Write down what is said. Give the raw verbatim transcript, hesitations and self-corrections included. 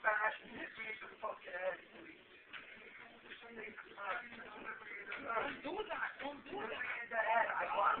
Don't do that. Don't do that. I want